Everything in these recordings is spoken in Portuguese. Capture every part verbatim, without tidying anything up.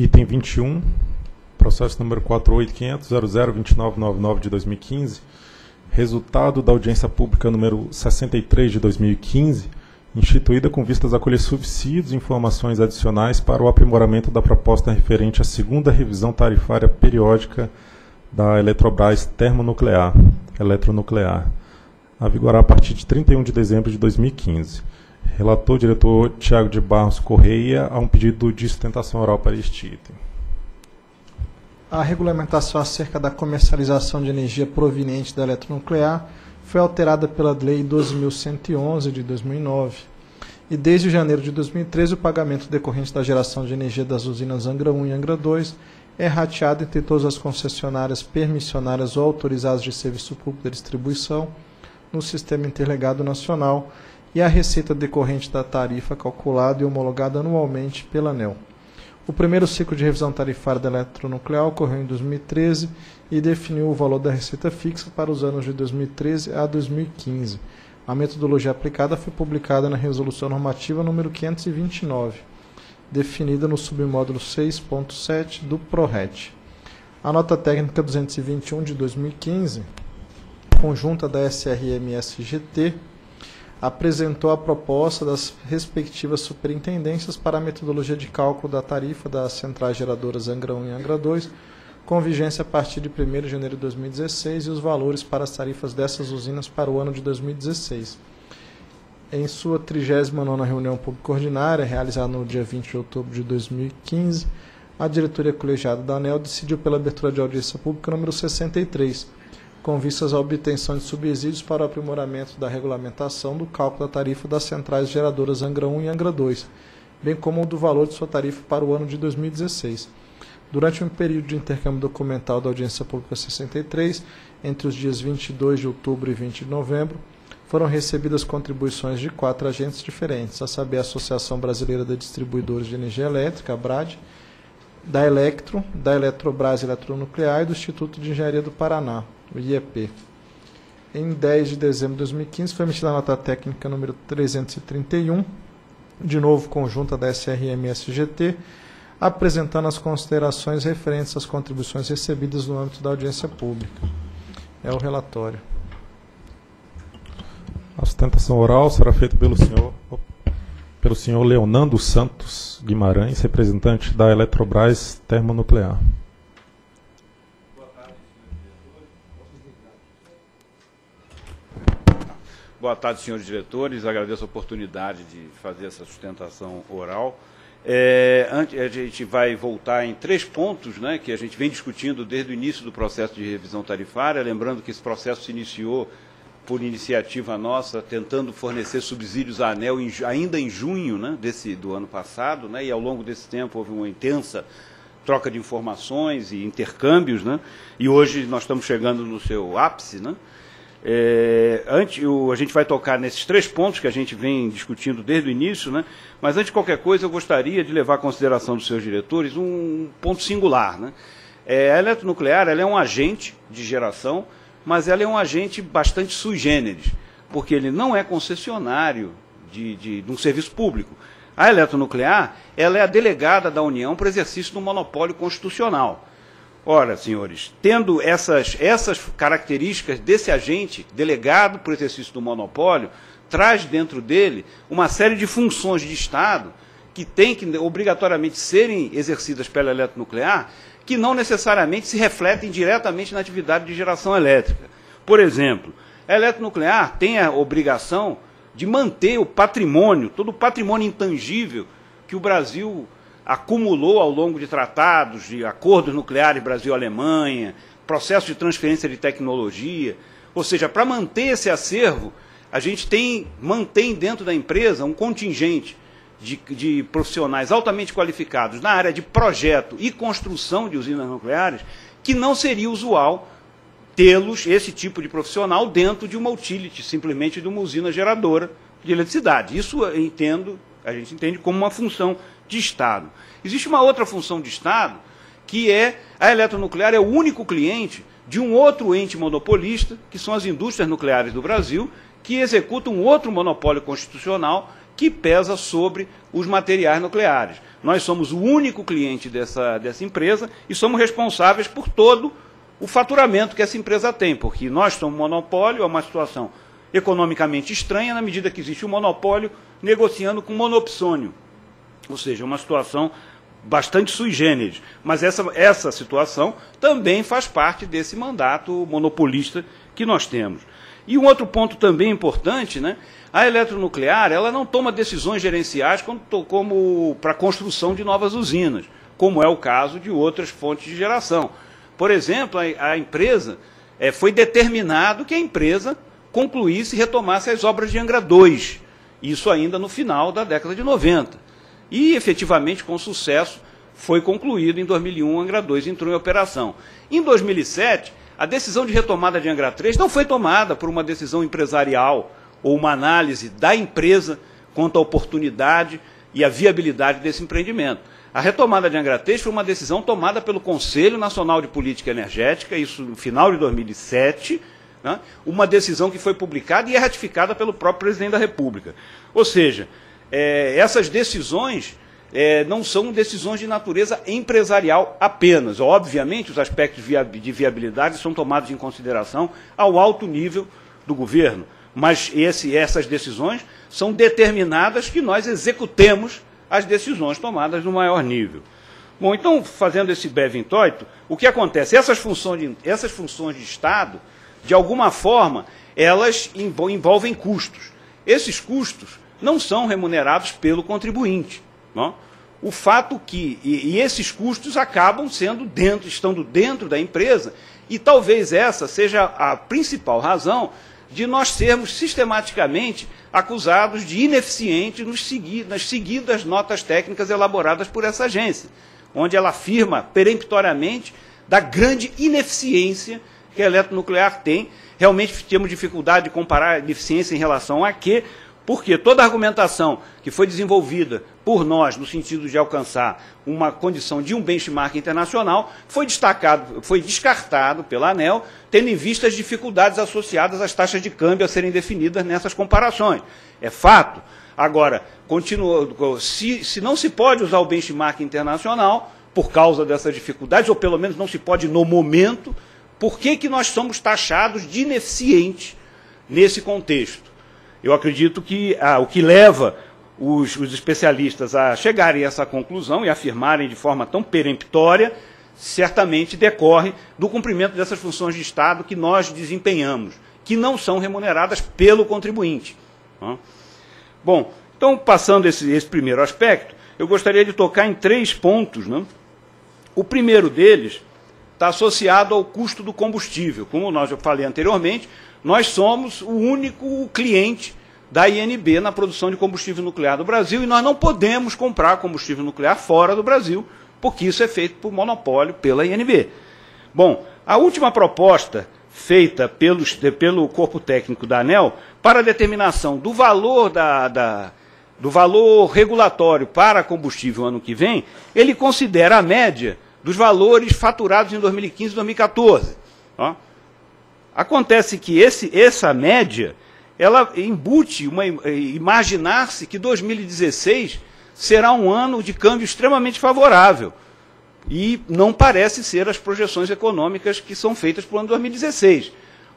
Item vinte e um, processo número quatro oito cinco zero zero zero dois nove nove nove de dois mil e quinze, resultado da audiência pública número sessenta e três de dois mil e quinze, instituída com vistas a colher subsídios e informações adicionais para o aprimoramento da proposta referente à segunda revisão tarifária periódica da Eletrobras Termonuclear, Eletronuclear, a vigorar a partir de trinta e um de dezembro de dois mil e quinze. Relator, diretor Tiago de Barros Correia, a um pedido de sustentação oral para este item. A regulamentação acerca da comercialização de energia proveniente da eletronuclear foi alterada pela Lei doze mil cento e onze, de dois mil e nove. E desde janeiro de dois mil e treze, o pagamento decorrente da geração de energia das usinas Angra um e Angra dois é rateado entre todas as concessionárias, permissionárias ou autorizadas de serviço público de distribuição no Sistema Interligado Nacional e a receita decorrente da tarifa calculada e homologada anualmente pela ANEEL. O primeiro ciclo de revisão tarifária da eletronuclear ocorreu em dois mil e treze e definiu o valor da receita fixa para os anos de dois mil e treze a dois mil e quinze. A metodologia aplicada foi publicada na Resolução Normativa número quinhentos e vinte e nove, definida no submódulo seis ponto sete do PRORET. A nota técnica duzentos e vinte e um de dois mil e quinze, conjunta da S R M S G T, apresentou a proposta das respectivas superintendências para a metodologia de cálculo da tarifa das centrais geradoras Angra um e Angra dois, com vigência a partir de primeiro de janeiro de dois mil e dezesseis, e os valores para as tarifas dessas usinas para o ano de dois mil e dezesseis. Em sua trigésima nona reunião pública ordinária, realizada no dia vinte de outubro de dois mil e quinze, a diretoria colegiada da ANEEL decidiu pela abertura de audiência pública número sessenta e três, com vistas à obtenção de subsídios para o aprimoramento da regulamentação do cálculo da tarifa das centrais geradoras Angra um e Angra dois, bem como do valor de sua tarifa para o ano de dois mil e dezesseis. Durante um período de intercâmbio documental da audiência pública sessenta e três, entre os dias vinte e dois de outubro e vinte de novembro, foram recebidas contribuições de quatro agentes diferentes, a saber, a Associação Brasileira de Distribuidores de Energia Elétrica, ABRAD, da Electro, da Eletrobras Eletronuclear e do Instituto de Engenharia do Paraná, o I E P. Em dez de dezembro de dois mil e quinze, foi emitida a nota técnica número trezentos e trinta e um, de novo conjunta da S R M S G T, apresentando as considerações referentes às contribuições recebidas no âmbito da audiência pública. É o relatório. A sustentação oral será feita pelo senhor, pelo senhor Leonardo Santos Guimarães, representante da Eletrobras Termonuclear. Boa tarde, senhores diretores. Agradeço a oportunidade de fazer essa sustentação oral. É, a gente vai voltar em três pontos, né, que a gente vem discutindo desde o início do processo de revisão tarifária, lembrando que esse processo se iniciou por iniciativa nossa, tentando fornecer subsídios à ANEEL em, ainda em junho, né, desse, do ano passado, né, e ao longo desse tempo houve uma intensa troca de informações e intercâmbios, né, e hoje nós estamos chegando no seu ápice, né. É, antes, o, a gente vai tocar nesses três pontos que a gente vem discutindo desde o início, né? Mas antes de qualquer coisa eu gostaria de levar à consideração dos seus diretores um ponto singular, né? É, a eletronuclear, ela é um agente de geração, mas ela é um agente bastante sui generis, porque ele não é concessionário de, de, de um serviço público. A eletronuclear, ela é a delegada da União para exercício do monopólio constitucional. Ora, senhores, tendo essas, essas características desse agente delegado para o exercício do monopólio, traz dentro dele uma série de funções de Estado que têm que obrigatoriamente serem exercidas pela eletronuclear, que não necessariamente se refletem diretamente na atividade de geração elétrica. Por exemplo, a eletronuclear tem a obrigação de manter o patrimônio, todo o patrimônio intangível que o Brasil acumulou ao longo de tratados, de acordos nucleares Brasil-Alemanha, processo de transferência de tecnologia. Ou seja, para manter esse acervo, a gente tem, mantém dentro da empresa um contingente de, de profissionais altamente qualificados na área de projeto e construção de usinas nucleares, que não seria usual tê-los, esse tipo de profissional, dentro de uma utility, simplesmente de uma usina geradora de eletricidade. Isso eu entendo, a gente entende como uma função de Estado. Existe uma outra função de Estado, que é a eletronuclear é o único cliente de um outro ente monopolista, que são as indústrias nucleares do Brasil, que executam um outro monopólio constitucional, que pesa sobre os materiais nucleares. Nós somos o único cliente dessa, dessa empresa e somos responsáveis por todo o faturamento que essa empresa tem, porque nós somos monopólio, é uma situação economicamente estranha na medida que existe um monopólio negociando com monopsônio, ou seja, uma situação bastante sui generis, mas essa, essa situação também faz parte desse mandato monopolista que nós temos. E um outro ponto também importante, né? A Eletronuclear, ela não toma decisões gerenciais como, como para a construção de novas usinas, como é o caso de outras fontes de geração. Por exemplo, a, a empresa, é, foi determinado que a empresa concluísse e retomasse as obras de Angra dois, isso ainda no final da década de noventa. E, efetivamente, com sucesso, foi concluído em dois mil e um, Angra dois entrou em operação. Em dois mil e sete, a decisão de retomada de Angra três não foi tomada por uma decisão empresarial ou uma análise da empresa quanto à oportunidade e à viabilidade desse empreendimento. A retomada de Angra três foi uma decisão tomada pelo Conselho Nacional de Política Energética, isso no final de dois mil e sete, né? Uma decisão que foi publicada e é ratificada pelo próprio presidente da República. Ou seja, é, essas decisões... É, não são decisões de natureza empresarial apenas. Obviamente, os aspectos de viabilidade são tomados em consideração ao alto nível do governo, mas esse, essas decisões são determinadas que nós executemos as decisões tomadas no maior nível. Bom, então, fazendo esse breve introito, o que acontece? Essas funções de, essas funções de Estado, de alguma forma, elas envolvem custos. Esses custos não são remunerados pelo contribuinte. Não? O fato que e, e esses custos acabam sendo dentro, estando dentro da empresa, e talvez essa seja a principal razão de nós sermos sistematicamente acusados de ineficientes nos segui, nas seguidas notas técnicas elaboradas por essa agência, onde ela afirma peremptoriamente da grande ineficiência que a Eletronuclear tem. Realmente temos dificuldade de comparar a ineficiência em relação a quê? Porque toda a argumentação que foi desenvolvida por nós, no sentido de alcançar uma condição de um benchmark internacional, foi destacado, foi descartado pela ANEEL, tendo em vista as dificuldades associadas às taxas de câmbio a serem definidas nessas comparações. É fato. Agora, continua, se, se não se pode usar o benchmark internacional, por causa dessas dificuldades, ou pelo menos não se pode no momento, por que que nós somos taxados de ineficientes nesse contexto? Eu acredito que ah, o que leva os, os especialistas a chegarem a essa conclusão e afirmarem de forma tão peremptória, certamente decorre do cumprimento dessas funções de Estado que nós desempenhamos, que não são remuneradas pelo contribuinte. Bom, então, passando esse, esse primeiro aspecto, eu gostaria de tocar em três pontos, né? O primeiro deles está associado ao custo do combustível. Como nós já falei anteriormente, nós somos o único cliente da I N B na produção de combustível nuclear do Brasil e nós não podemos comprar combustível nuclear fora do Brasil, porque isso é feito por monopólio pela I N B. Bom, a última proposta feita pelos, pelo corpo técnico da ANEEL para a determinação do valor, da, da, do valor regulatório para combustível ano que vem, ele considera a média dos valores faturados em dois mil e quinze e dois mil e quatorze, ó. Acontece que esse, essa média, ela embute, uma imaginar-se que dois mil e dezesseis será um ano de câmbio extremamente favorável. E não parece ser as projeções econômicas que são feitas para o ano dois mil e dezesseis.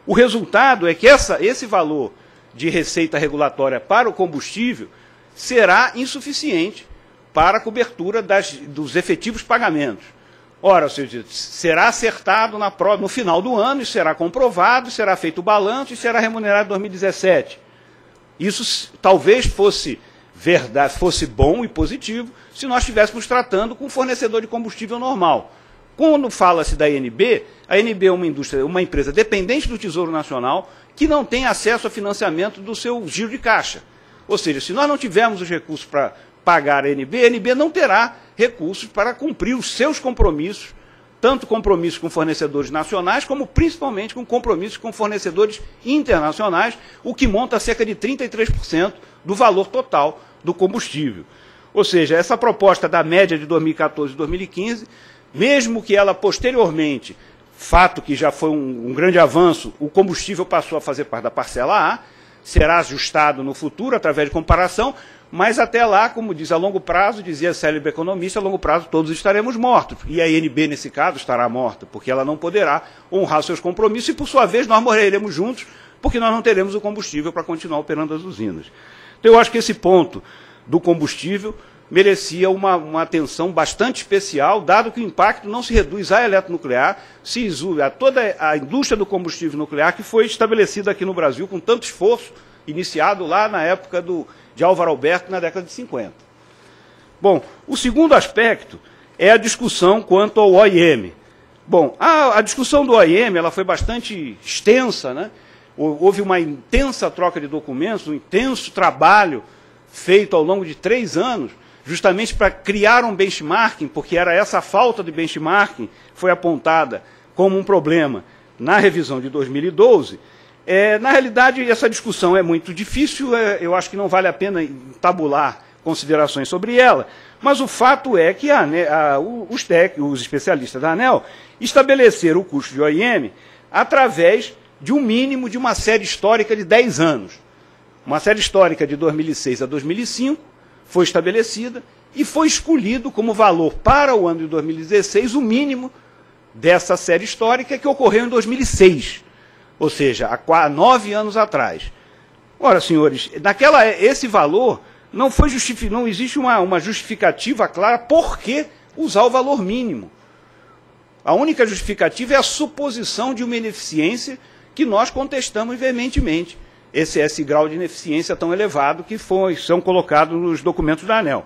O resultado é que essa, esse valor de receita regulatória para o combustível será insuficiente para a cobertura das, dos efetivos pagamentos. Ora, será acertado na pró- no final do ano, isso será comprovado, será feito o balanço e será remunerado em dois mil e dezessete. Isso talvez fosse verdade, fosse bom e positivo se nós estivéssemos tratando com um fornecedor de combustível normal. Quando fala-se da A N B, a A N B é uma indústria, uma empresa dependente do Tesouro Nacional que não tem acesso a financiamento do seu giro de caixa. Ou seja, se nós não tivermos os recursos para pagar a A N B, a A N B não terá recursos para cumprir os seus compromissos, tanto compromissos com fornecedores nacionais, como principalmente com compromissos com fornecedores internacionais, o que monta cerca de trinta e três por cento do valor total do combustível. Ou seja, essa proposta da média de dois mil e quatorze e dois mil e quinze, mesmo que ela posteriormente, fato que já foi um, um grande avanço, o combustível passou a fazer parte da parcela A, será ajustado no futuro através de comparação, Mas até lá, como diz, a longo prazo, dizia a célebre economista, a longo prazo todos estaremos mortos. E a A N B, nesse caso, estará morta, porque ela não poderá honrar seus compromissos e, por sua vez, nós morreremos juntos, porque nós não teremos o combustível para continuar operando as usinas. Então, eu acho que esse ponto do combustível merecia uma, uma atenção bastante especial, dado que o impacto não se reduz à eletronuclear, se isula a toda a indústria do combustível nuclear, que foi estabelecida aqui no Brasil com tanto esforço, iniciado lá na época do, de Álvaro Alberto, na década de cinquenta. Bom, o segundo aspecto é a discussão quanto ao O I M. Bom, a, a discussão do O I M ela foi bastante extensa, né? Houve uma intensa troca de documentos, um intenso trabalho feito ao longo de três anos, justamente para criar um benchmarking, porque era essa a falta de benchmarking, foi apontada como um problema na revisão de dois mil e doze. É, na realidade, essa discussão é muito difícil, é, eu acho que não vale a pena tabular considerações sobre ela, mas o fato é que a, a, os, tec, os especialistas da ANEEL estabeleceram o custo de O I M através de um mínimo de uma série histórica de dez anos. Uma série histórica de dois mil e seis a dois mil e cinco, foi estabelecida e foi escolhido como valor para o ano de dois mil e dezesseis o mínimo dessa série histórica que ocorreu em dois mil e seis, ou seja, há nove anos atrás. Ora, senhores, naquela, esse valor não foi justific... não existe uma, uma justificativa clara por que usar o valor mínimo. A única justificativa é a suposição de uma ineficiência que nós contestamos veementemente. Esse, esse grau de ineficiência tão elevado que foi, são colocados nos documentos da ANEEL.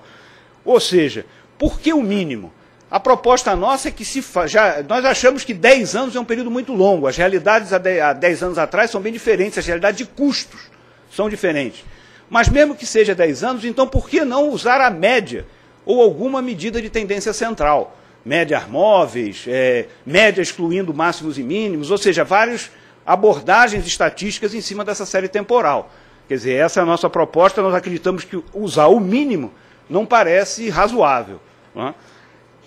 Ou seja, por que o mínimo? A proposta nossa é que se fa... já, nós achamos que dez anos é um período muito longo. As realidades há dez anos atrás são bem diferentes, as realidades de custos são diferentes. Mas mesmo que seja dez anos, então por que não usar a média ou alguma medida de tendência central? Médias móveis, é, média excluindo máximos e mínimos, ou seja, vários... abordagens estatísticas em cima dessa série temporal. Quer dizer, essa é a nossa proposta, nós acreditamos que usar o mínimo não parece razoável. Né?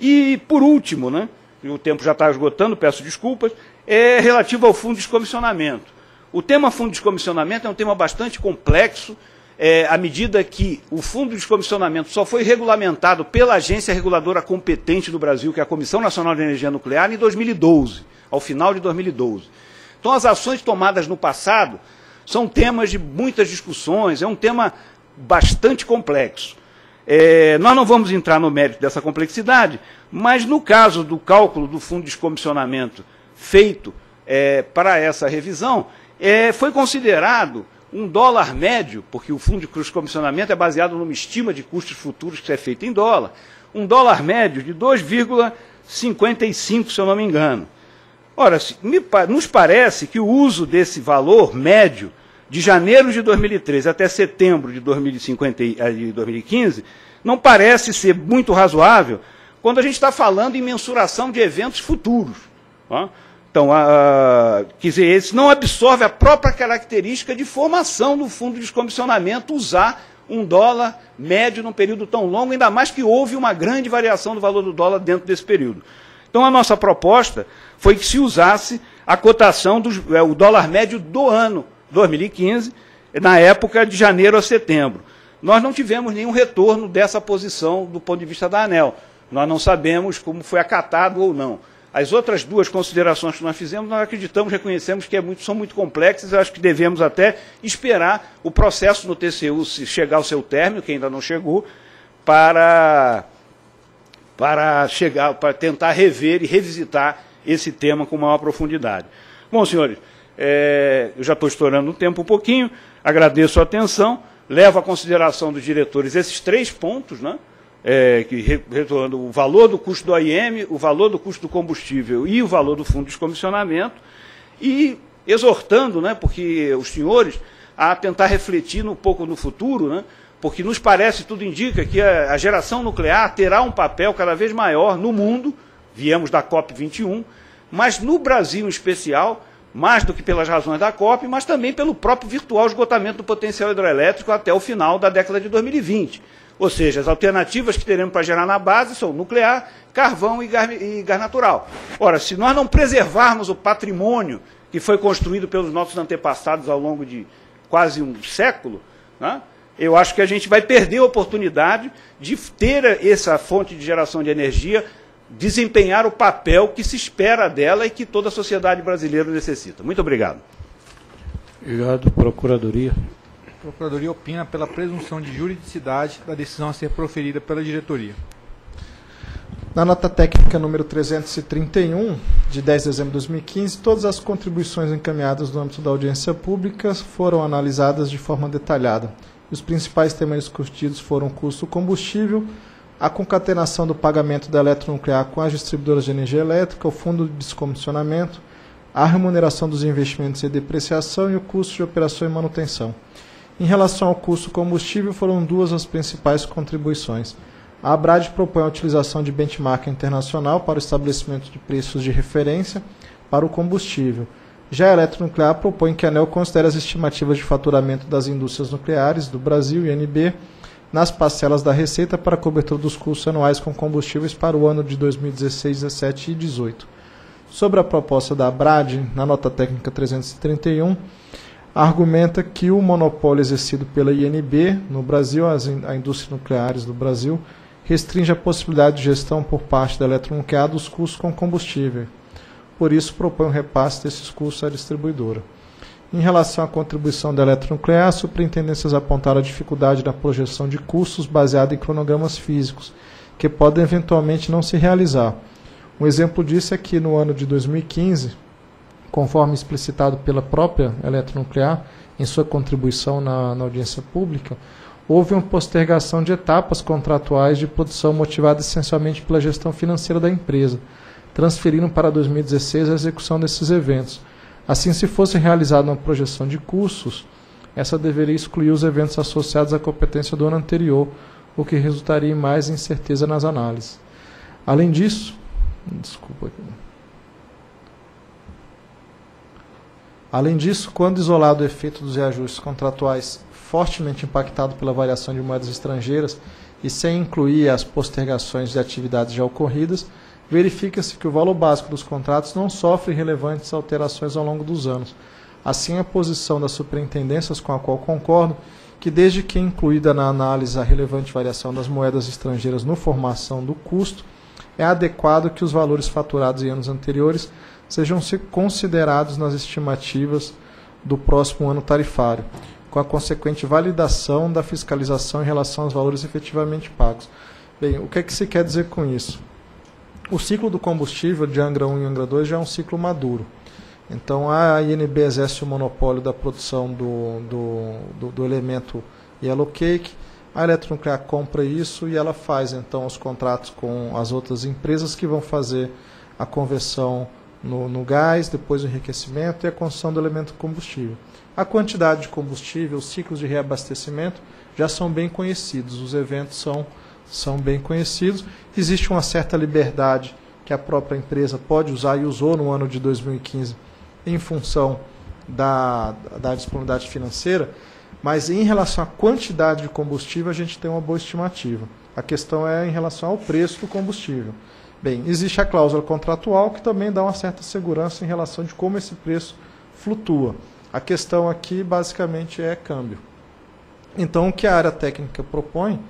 E, por último, né, o tempo já está esgotando, peço desculpas, é relativo ao fundo de descomissionamento. O tema fundo de descomissionamento é um tema bastante complexo, é, à medida que o fundo de descomissionamento só foi regulamentado pela agência reguladora competente do Brasil, que é a Comissão Nacional de Energia Nuclear, em dois mil e doze, ao final de dois mil e doze. Então, as ações tomadas no passado são temas de muitas discussões, é um tema bastante complexo. É, nós não vamos entrar no mérito dessa complexidade, mas no caso do cálculo do fundo de descomissionamento feito é, para essa revisão, é, foi considerado um dólar médio, porque o fundo de descomissionamento é baseado numa estima de custos futuros que é feita em dólar, um dólar médio de dois vírgula cinquenta e cinco, se eu não me engano. Ora, nos parece que o uso desse valor médio de janeiro de dois mil e treze até setembro de dois mil e quinze não parece ser muito razoável quando a gente está falando em mensuração de eventos futuros. Então, a, quer dizer, esse não absorve a própria característica de formação do fundo de descomissionamento usar um dólar médio num período tão longo, ainda mais que houve uma grande variação do valor do dólar dentro desse período. Então, a nossa proposta foi que se usasse a cotação do é, o dólar médio do ano dois mil e quinze, na época de janeiro a setembro. Nós não tivemos nenhum retorno dessa posição do ponto de vista da ANEEL. Nós não sabemos como foi acatado ou não. As outras duas considerações que nós fizemos, nós acreditamos, reconhecemos que é muito, são muito complexas, acho que devemos até esperar o processo no T C U chegar ao seu término, que ainda não chegou, para... para chegar, para tentar rever e revisitar esse tema com maior profundidade. Bom, senhores, é, eu já estou estourando o tempo um pouquinho, agradeço a atenção, levo à consideração dos diretores esses três pontos, né, é, que, retornando o valor do custo do O I M, o valor do custo do combustível e o valor do fundo de descomissionamento, e exortando, né, porque os senhores, a tentar refletir um pouco no futuro, né, porque nos parece, tudo indica, que a geração nuclear terá um papel cada vez maior no mundo, viemos da COP vinte e um, mas no Brasil em especial, mais do que pelas razões da COP, mas também pelo próprio virtual esgotamento do potencial hidroelétrico até o final da década de dois mil e vinte. Ou seja, as alternativas que teremos para gerar na base são nuclear, carvão e gás, e gás natural. Ora, se nós não preservarmos o patrimônio que foi construído pelos nossos antepassados ao longo de quase um século, né? eu acho que a gente vai perder a oportunidade de ter essa fonte de geração de energia, desempenhar o papel que se espera dela e que toda a sociedade brasileira necessita. Muito obrigado. Obrigado. Procuradoria. A Procuradoria opina pela presunção de juridicidade da decisão a ser proferida pela diretoria. Na nota técnica número trezentos e trinta e um, de dez de dezembro de dois mil e quinze, todas as contribuições encaminhadas no âmbito da audiência pública foram analisadas de forma detalhada. Os principais temas discutidos foram o custo do combustível, a concatenação do pagamento da eletronuclear com as distribuidoras de energia elétrica, o fundo de descomissionamento, a remuneração dos investimentos e depreciação e o custo de operação e manutenção. Em relação ao custo do combustível, foram duas as principais contribuições. A ABRAD propõe a utilização de benchmark internacional para o estabelecimento de preços de referência para o combustível. Já a Eletronuclear propõe que a ANEEL considere as estimativas de faturamento das indústrias nucleares do Brasil e I N B nas parcelas da Receita para cobertura dos custos anuais com combustíveis para o ano de dois mil e dezesseis, dois mil e dezessete e dois mil e dezoito. Sobre a proposta da ABRAD, na nota técnica trezentos e trinta e um, argumenta que o monopólio exercido pela I N B no Brasil, as in- a indústrias nucleares do Brasil, restringe a possibilidade de gestão por parte da Eletronuclear dos custos com combustível. Por isso, propõe um repasse desses custos à distribuidora. Em relação à contribuição da Eletronuclear, as superintendências apontaram a dificuldade da projeção de custos baseada em cronogramas físicos, que podem eventualmente não se realizar. Um exemplo disso é que, no ano de dois mil e quinze, conforme explicitado pela própria Eletronuclear em sua contribuição na, na audiência pública, houve uma postergação de etapas contratuais de produção motivada essencialmente pela gestão financeira da empresa, transferindo para dois mil e dezesseis a execução desses eventos. Assim, se fosse realizada uma projeção de custos, essa deveria excluir os eventos associados à competência do ano anterior, o que resultaria em mais incerteza nas análises. Além disso, desculpa aqui. Além disso, quando isolado o efeito dos reajustes contratuais fortemente impactado pela variação de moedas estrangeiras e sem incluir as postergações de atividades já ocorridas, verifica-se que o valor básico dos contratos não sofre relevantes alterações ao longo dos anos. Assim, a posição das superintendências, com a qual concordo, que desde que incluída na análise a relevante variação das moedas estrangeiras no formação do custo, é adequado que os valores faturados em anos anteriores sejam considerados nas estimativas do próximo ano tarifário, com a consequente validação da fiscalização em relação aos valores efetivamente pagos. Bem, o que é que se quer dizer com isso? O ciclo do combustível de Angra um e Angra dois já é um ciclo maduro. Então, a I N B exerce o monopólio da produção do, do, do, do elemento Yellow Cake, a Eletronuclear compra isso e ela faz, então, os contratos com as outras empresas que vão fazer a conversão no, no gás, depois o enriquecimento e a construção do elemento combustível. A quantidade de combustível, os ciclos de reabastecimento já são bem conhecidos, os eventos são, são bem conhecidos. Existe uma certa liberdade que a própria empresa pode usar e usou no ano de dois mil e quinze em função da, da disponibilidade financeira, mas em relação à quantidade de combustível a gente tem uma boa estimativa. A questão é em relação ao preço do combustível. Bem, existe a cláusula contratual que também dá uma certa segurança em relação de como esse preço flutua. A questão aqui, basicamente, é câmbio. Então, o que a área técnica propõe,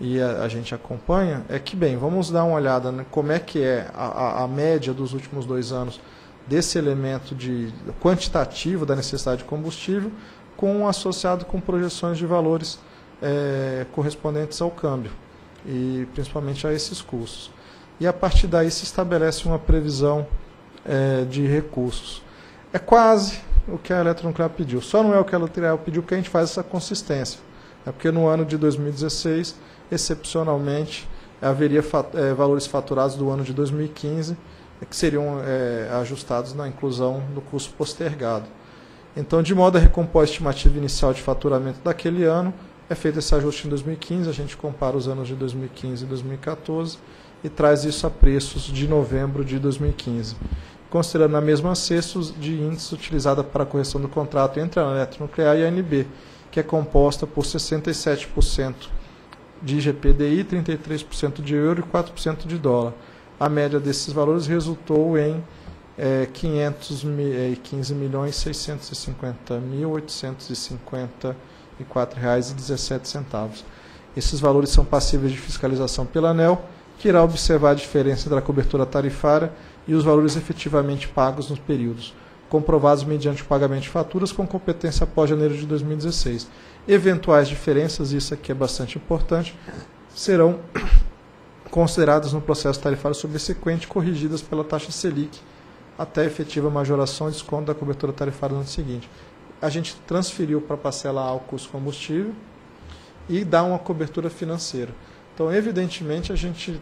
e a, a gente acompanha, é que, bem, vamos dar uma olhada, né, como é que é a, a, a média dos últimos dois anos desse elemento de, quantitativo da necessidade de combustível, com, associado com projeções de valores é, correspondentes ao câmbio, e principalmente a esses custos. E, a partir daí, se estabelece uma previsão é, de recursos. É quase o que a Eletronuclear pediu. Só não é o que a Eletronuclear pediu porque a gente faz essa consistência. É porque no ano de dois mil e dezesseis, excepcionalmente, haveria fat- é, valores faturados do ano de dois mil e quinze que seriam é, ajustados na inclusão do custo postergado. Então, de modo a recompor a estimativa inicial de faturamento daquele ano, é feito esse ajuste em dois mil e quinze, a gente compara os anos de dois mil e quinze e dois mil e catorze e traz isso a preços de novembro de dois mil e quinze. Considerando a mesma cesta de índice utilizada para a correção do contrato entre a Eletronuclear e a A N B, que é composta por sessenta e sete por cento de I G P D I, trinta e três por cento de euro e quatro por cento de dólar. A média desses valores resultou em é, quinhentos e quinze milhões seiscentos e cinquenta mil oitocentos e cinquenta cento e quatro reais e dezessete centavos. Esses valores são passíveis de fiscalização pela ANEEL, que irá observar a diferença entre a cobertura tarifária e os valores efetivamente pagos nos períodos, comprovados mediante o pagamento de faturas com competência após janeiro de dois mil e dezesseis. Eventuais diferenças, isso aqui é bastante importante, serão consideradas no processo tarifário subsequente, corrigidas pela taxa Selic, até efetiva majoração e desconto da cobertura tarifária no ano seguinte. A gente transferiu para parcela A o custo combustível e dá uma cobertura financeira. Então, evidentemente, a gente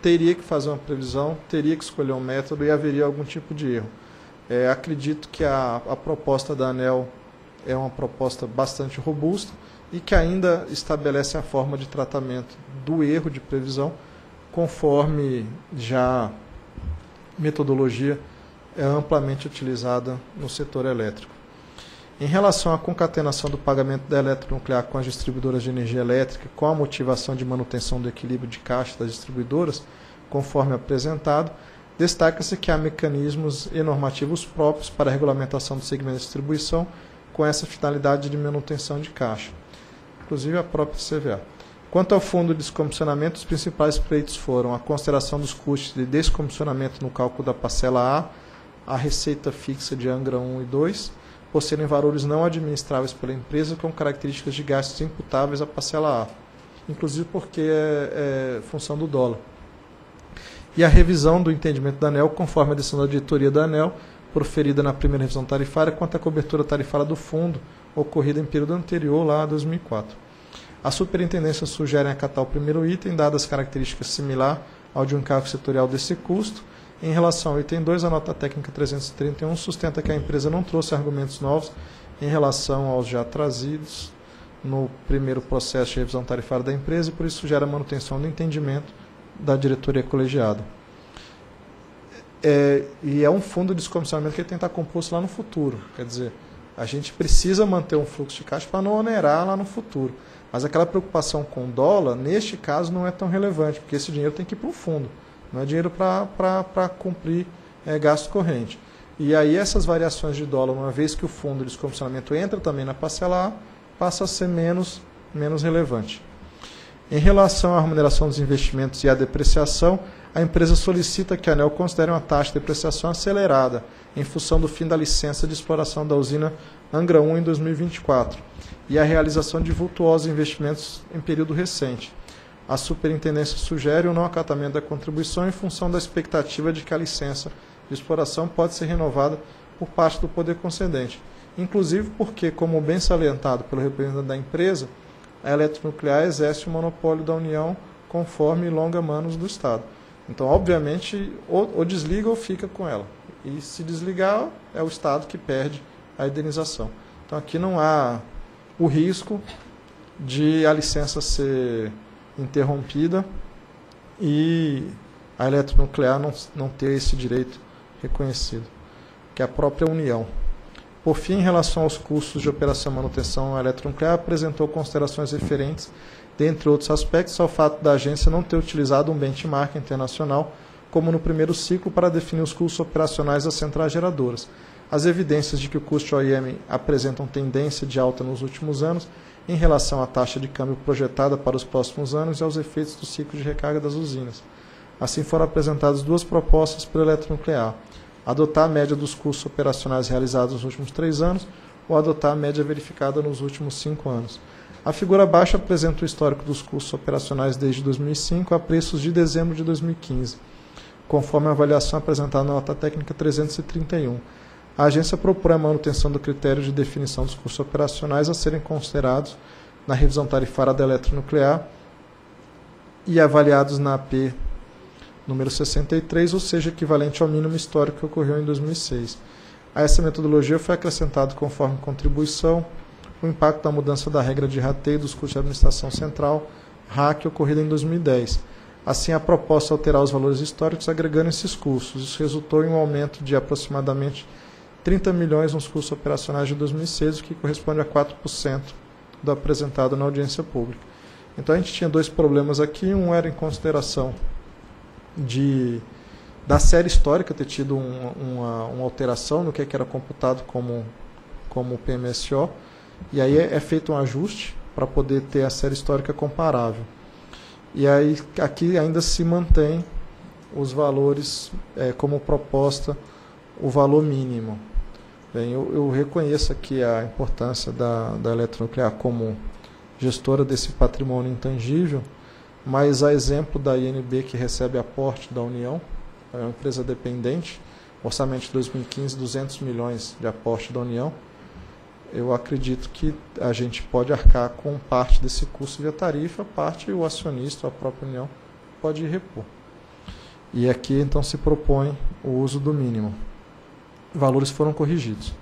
teria que fazer uma previsão, teria que escolher um método e haveria algum tipo de erro. É, acredito que a, a proposta da ANEEL é uma proposta bastante robusta e que ainda estabelece a forma de tratamento do erro de previsão conforme já metodologia é amplamente utilizada no setor elétrico. Em relação à concatenação do pagamento da eletronuclear com as distribuidoras de energia elétrica, com a motivação de manutenção do equilíbrio de caixa das distribuidoras, conforme apresentado, destaca-se que há mecanismos e normativos próprios para a regulamentação do segmento de distribuição com essa finalidade de manutenção de caixa, inclusive a própria C V A. Quanto ao fundo de descomissionamento, os principais pleitos foram a consideração dos custos de descomissionamento no cálculo da parcela A, a receita fixa de Angra um e dois, por serem valores não administráveis pela empresa com características de gastos imputáveis à parcela A, inclusive porque é, é função do dólar. E a revisão do entendimento da ANEEL, conforme a decisão da diretoria da ANEEL, proferida na primeira revisão tarifária, quanto à cobertura tarifária do fundo, ocorrida em período anterior, lá a dois mil e quatro. A superintendência sugere acatar o primeiro item, dadas características similar ao de um encargo setorial desse custo. Em relação ao item dois, a nota técnica trezentos e trinta e um sustenta que a empresa não trouxe argumentos novos em relação aos já trazidos no primeiro processo de revisão tarifária da empresa e por isso sugere a manutenção do entendimento da diretoria colegiada. É, e é um fundo de descomissionamento que ele tem que estar composto lá no futuro, quer dizer, a gente precisa manter um fluxo de caixa para não onerar lá no futuro. Mas aquela preocupação com o dólar, neste caso, não é tão relevante, porque esse dinheiro tem que ir para o fundo, não é dinheiro para cumprir é, gasto corrente. E aí essas variações de dólar, uma vez que o fundo de descomissionamento entra também na parcela A, passa a ser menos, menos relevante. Em relação à remuneração dos investimentos e à depreciação, a empresa solicita que a ANEEL considere uma taxa de depreciação acelerada, em função do fim da licença de exploração da usina Angra um em dois mil e vinte e quatro, e a realização de vultuosos investimentos em período recente. A superintendência sugere o não acatamento da contribuição em função da expectativa de que a licença de exploração pode ser renovada por parte do poder concedente, inclusive porque, como bem salientado pelo representante da empresa, a Eletronuclear exerce o monopólio da União conforme longa manos do Estado. Então, obviamente, ou, ou desliga ou fica com ela. E se desligar, é o Estado que perde a indenização. Então, aqui não há o risco de a licença ser interrompida e a Eletronuclear não, não ter esse direito reconhecido, que é a própria União. Por fim, em relação aos custos de operação e manutenção eletronuclear, apresentou considerações referentes, dentre outros aspectos, ao fato da agência não ter utilizado um benchmark internacional, como no primeiro ciclo, para definir os custos operacionais das centrais geradoras. As evidências de que o custo O I M apresentam tendência de alta nos últimos anos em relação à taxa de câmbio projetada para os próximos anos e aos efeitos do ciclo de recarga das usinas. Assim foram apresentadas duas propostas para o eletronuclear. Adotar a média dos custos operacionais realizados nos últimos três anos ou adotar a média verificada nos últimos cinco anos. A figura abaixo apresenta o histórico dos custos operacionais desde dois mil e cinco a preços de dezembro de dois mil e quinze, conforme a avaliação apresentada na nota técnica trezentos e trinta e um. A agência propõe a manutenção do critério de definição dos custos operacionais a serem considerados na revisão tarifária da eletronuclear e avaliados na A P número sessenta e três, ou seja, equivalente ao mínimo histórico que ocorreu em dois mil e seis. A essa metodologia foi acrescentado, conforme contribuição, o impacto da mudança da regra de rateio dos custos de administração central, R A C, ocorrida em dois mil e dez. Assim, a proposta alterar os valores históricos agregando esses custos. Isso resultou em um aumento de aproximadamente trinta milhões nos custos operacionais de dois mil e seis, o que corresponde a quatro por cento do apresentado na audiência pública. Então, a gente tinha dois problemas aqui. Um era em consideração de, da série histórica ter tido um, uma, uma alteração no que, é que era computado como, como P M S O, E aí é feito um ajuste para poder ter a série histórica comparável. E aí aqui ainda se mantém os valores, é, como proposta, o valor mínimo. Bem, eu, eu reconheço aqui a importância da, da Eletronuclear como gestora desse patrimônio intangível, mas a exemplo da I N B, que recebe aporte da União, é uma empresa dependente, orçamento de dois mil e quinze, duzentos milhões de aporte da União, eu acredito que a gente pode arcar com parte desse custo via tarifa, parte o acionista, a própria União, pode repor. E aqui, então, se propõe o uso do mínimo. Valores foram corrigidos.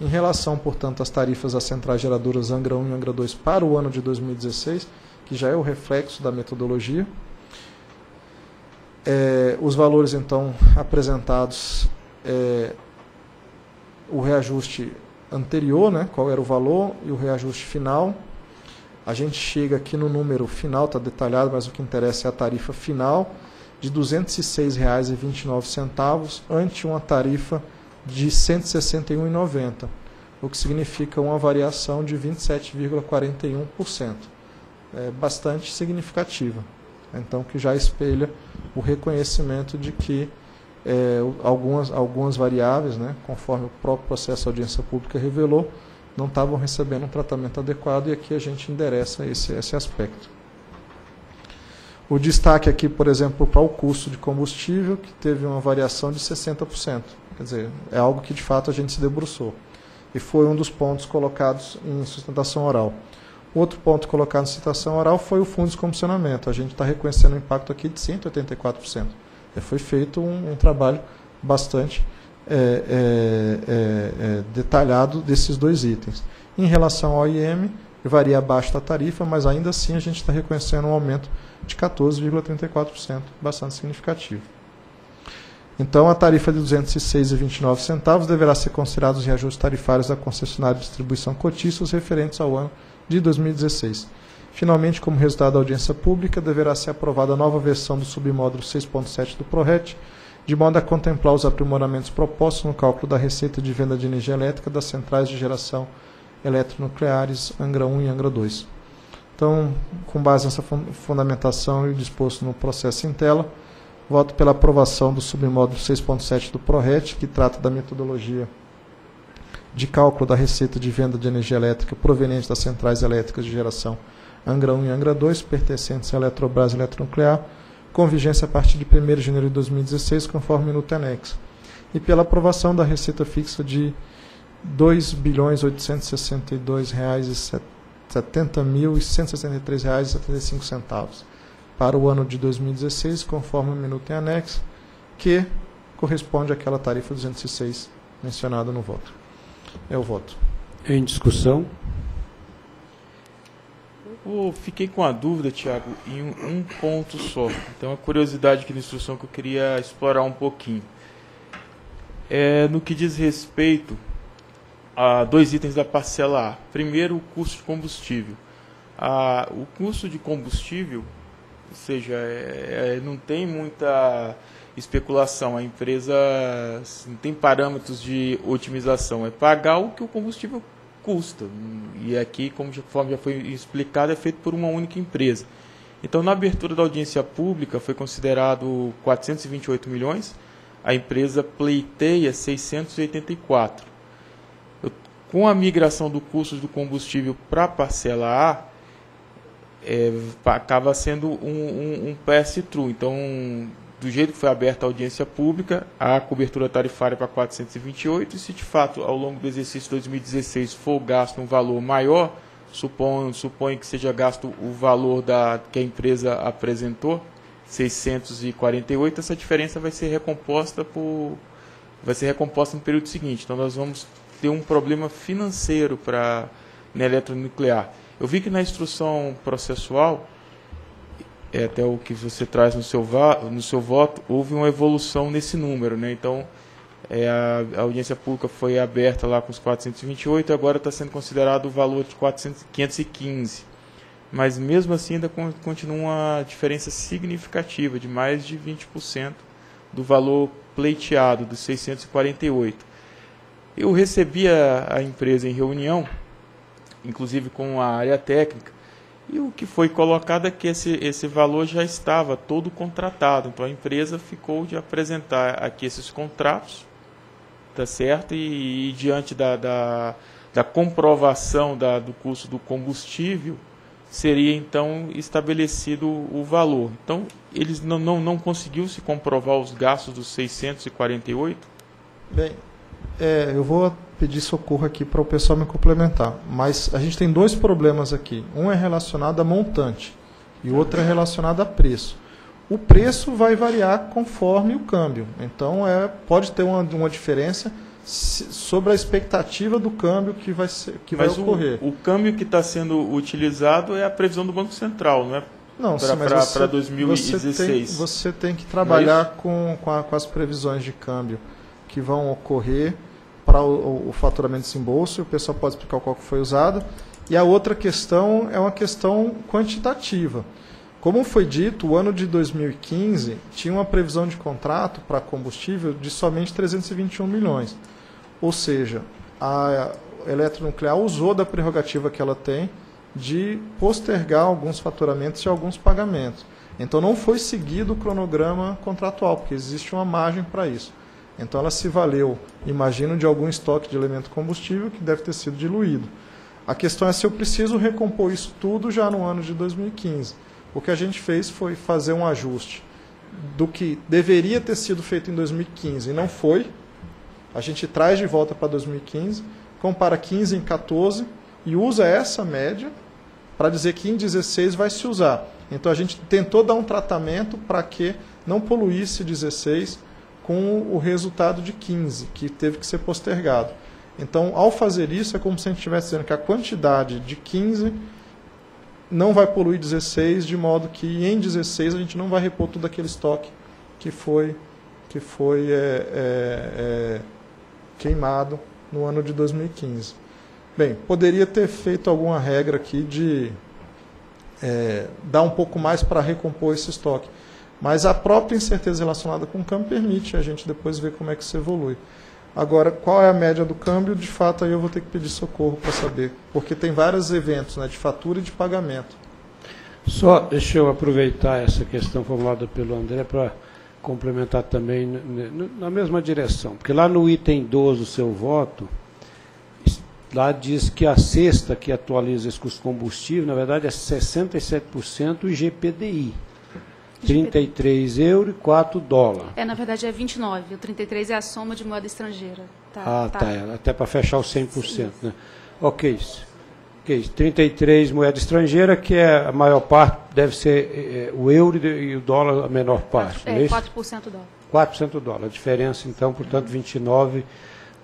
Em relação, portanto, às tarifas das centrais geradoras Angra um e Angra dois para o ano de dois mil e dezesseis, que já é o reflexo da metodologia, é, os valores, então, apresentados, é, o reajuste anterior, né, qual era o valor, e o reajuste final. A gente chega aqui no número final, está detalhado, mas o que interessa é a tarifa final, de duzentos e seis reais e vinte e nove centavos, ante uma tarifa de cento e sessenta e um reais e noventa centavos, o que significa uma variação de vinte e sete vírgula quarenta e um por cento. É bastante significativa. Então, que já espelha o reconhecimento de que é, algumas, algumas variáveis, né, conforme o próprio processo de audiência pública revelou, não estavam recebendo um tratamento adequado, e aqui a gente endereça esse, esse aspecto. O destaque aqui, por exemplo, para o custo de combustível, que teve uma variação de sessenta por cento. Quer dizer, é algo que de fato a gente se debruçou. E foi um dos pontos colocados em sustentação oral. Outro ponto colocado em sustentação oral foi o fundo de comissionamento. A gente está reconhecendo o impacto aqui de cento e oitenta e quatro por cento. E foi feito um, um trabalho bastante é, é, é, é, detalhado desses dois itens. Em relação ao O I M, varia abaixo da tarifa, mas ainda assim a gente está reconhecendo um aumento de quatorze vírgula trinta e quatro por cento, bastante significativo. Então, a tarifa de duzentos e seis reais e vinte e nove centavos deverá ser considerada os reajustes tarifários da concessionária de distribuição cotista referentes ao ano de dois mil e dezesseis. Finalmente, como resultado da audiência pública, deverá ser aprovada a nova versão do submódulo seis ponto sete do PRORET, de modo a contemplar os aprimoramentos propostos no cálculo da receita de venda de energia elétrica das centrais de geração eletronucleares Angra um e Angra dois. Então, com base nessa fundamentação e disposto no processo em tela, voto pela aprovação do submódulo seis ponto sete do PRORET, que trata da metodologia de cálculo da receita de venda de energia elétrica proveniente das centrais elétricas de geração Angra um e Angra dois, pertencentes à Eletrobras Eletronuclear, com vigência a partir de primeiro de janeiro de dois mil e dezesseis, conforme no anexo, e pela aprovação da receita fixa de dois bilhões oitocentos e sessenta e dois milhões setenta mil cento e sessenta e três reais e setenta e cinco centavos para o ano de dois mil e dezesseis, conforme o minuto em anexo, que corresponde àquela tarifa duzentos e seis mencionada no voto. É o voto. Em discussão? Eu fiquei com a dúvida, Tiago, em um ponto só. Então, é uma curiosidade aqui na instrução que eu queria explorar um pouquinho. É, no que diz respeito a dois itens da parcela A. Primeiro, o custo de combustível. A, o custo de combustível, ou seja, é, é, não tem muita especulação. A empresa assim, tem parâmetros de otimização. É pagar o que o combustível custa. E aqui, como já, conforme já foi explicado, é feito por uma única empresa. Então, na abertura da audiência pública, foi considerado quatrocentos e vinte e oito milhões. A empresa pleiteia seiscentos e oitenta e quatro. Com a migração do custo do combustível para a parcela A, é, acaba sendo um, um, um pass-through. Então, do jeito que foi aberta a audiência pública, a cobertura tarifária para quatrocentos e vinte e oito, e se de fato ao longo do exercício dois mil e dezesseis for gasto um valor maior, suponho, suponho que seja gasto o valor da, que a empresa apresentou, seiscentos e quarenta e oito, essa diferença vai ser recomposta por, vai ser recomposta no período seguinte. Então, nós vamos ter um problema financeiro para na Eletronuclear. Eu vi que na instrução processual, é até o que você traz no seu, no seu voto, houve uma evolução nesse número, né? Então, é, a, a audiência pública foi aberta lá com os quatrocentos e vinte e oito, agora está sendo considerado o valor de quinhentos e quinze. Mas, mesmo assim, ainda continua uma diferença significativa, de mais de vinte por cento do valor pleiteado, dos seiscentos e quarenta e oito. Eu recebi a, a empresa em reunião inclusive com a área técnica, e o que foi colocado é que esse, esse valor já estava todo contratado, então a empresa ficou de apresentar aqui esses contratos, tá certo? E, e diante da, da, da comprovação da, do custo do combustível, seria então estabelecido o valor. Então, eles não, não, não conseguiu se comprovar os gastos dos seiscentos e quarenta e oito? Bem, é, eu vou pedir socorro aqui para o pessoal me complementar, mas a gente tem dois problemas aqui. Um é relacionado a montante e o outro é relacionado a preço. O preço vai variar conforme o câmbio, então é, pode ter uma, uma diferença sobre a expectativa do câmbio que vai, ser, que vai ocorrer. O, o câmbio que está sendo utilizado é a previsão do Banco Central, não é? Não, para dois mil e dezesseis. Você tem, você tem que trabalhar com, com, a, com as previsões de câmbio que vão ocorrer para o, o faturamento desembolso, o pessoal pode explicar qual que foi usado. E a outra questão é uma questão quantitativa. Como foi dito, o ano de dois mil e quinze tinha uma previsão de contrato para combustível de somente trezentos e vinte e um milhões. Ou seja, a Eletronuclear usou da prerrogativa que ela tem de postergar alguns faturamentos e alguns pagamentos. Então não foi seguido o cronograma contratual, porque existe uma margem para isso. Então ela se valeu, imagino, de algum estoque de elemento combustível que deve ter sido diluído. A questão é se eu preciso recompor isso tudo já no ano de dois mil e quinze. O que a gente fez foi fazer um ajuste do que deveria ter sido feito em dois mil e quinze e não foi. A gente traz de volta para dois mil e quinze, compara quinze em quatorze e usa essa média para dizer que em dezesseis vai se usar. Então a gente tentou dar um tratamento para que não poluísse dezesseis com o resultado de quinze, que teve que ser postergado. Então, ao fazer isso, é como se a gente estivesse dizendo que a quantidade de quinze não vai poluir dezesseis, de modo que em dezesseis a gente não vai repor todo aquele estoque que foi... que foi é, é, é, queimado no ano de dois mil e quinze. Bem, poderia ter feito alguma regra aqui de é, dar um pouco mais para recompor esse estoque, mas a própria incerteza relacionada com o câmbio permite a gente depois ver como é que se evolui. Agora, qual é a média do câmbio? De fato, aí eu vou ter que pedir socorro para saber, porque tem vários eventos, né, de fatura e de pagamento. Só deixa eu aproveitar essa questão formulada pelo André para complementar também na mesma direção, porque lá no item doze do seu voto, lá diz que a cesta que atualiza esse custo combustível, na verdade, é sessenta e sete por cento o I G P D I, trinta e três euros e quatro dólares. É, na verdade, é vinte e nove, o trinta e três é a soma de moeda estrangeira. Tá, ah, tá, tá é, até para fechar os cem por cento. Sim. Né? Ok, ok, trinta e três moeda estrangeira, que é a maior parte, deve ser é, o euro e o dólar a menor parte. É, é quatro por cento do dólar. quatro por cento do dólar, a diferença, então, portanto, vinte e nove